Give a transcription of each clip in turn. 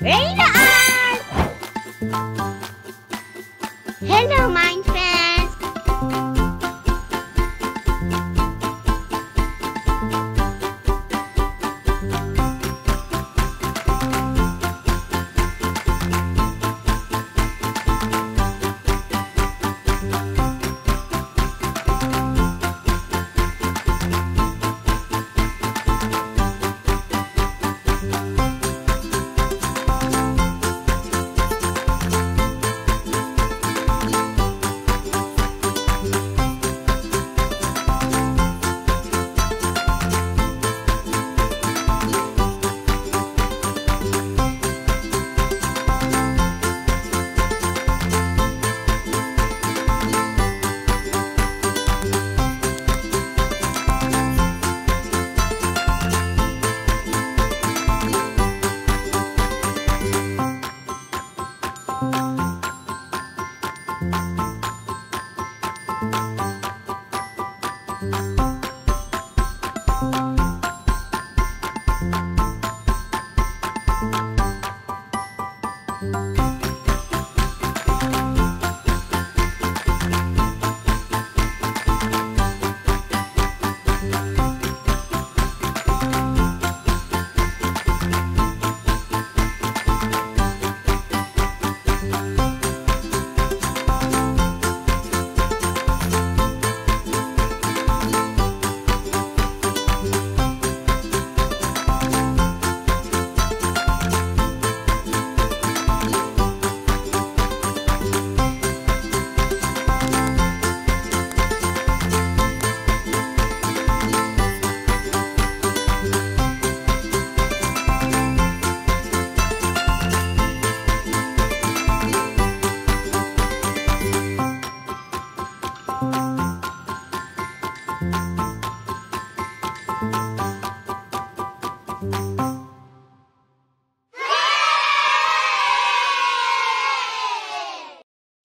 Rainbow Art! Hello, my friends!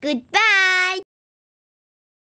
Goodbye!